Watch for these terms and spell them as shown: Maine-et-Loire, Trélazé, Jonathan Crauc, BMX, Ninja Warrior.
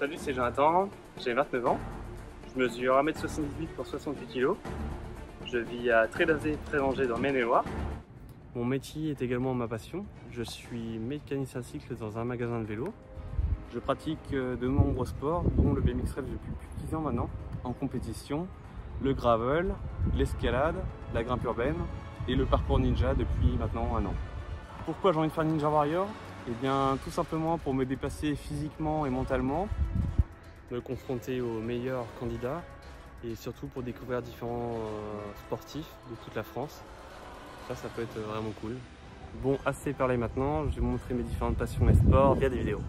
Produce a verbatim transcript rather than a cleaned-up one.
Salut, c'est Jonathan, j'ai vingt-neuf ans, je mesure un mètre soixante-dix-huit pour soixante-huit kilos, je vis à Trélazé, Trélazé dans Maine-et-Loire. Mon métier est également ma passion, je suis mécanicien cycle dans un magasin de vélo. Je pratique de nombreux sports, dont le B M X Race depuis plus de dix ans maintenant, en compétition, le gravel, l'escalade, la grimpe urbaine et le parcours ninja depuis maintenant un an. Pourquoi j'ai envie de faire Ninja Warrior ? Eh bien, tout simplement pour me dépasser physiquement et mentalement, me confronter aux meilleurs candidats et surtout pour découvrir différents sportifs de toute la France. Ça, ça peut être vraiment cool. Bon, assez parlé maintenant, je vais vous montrer mes différentes passions et sports via des vidéos.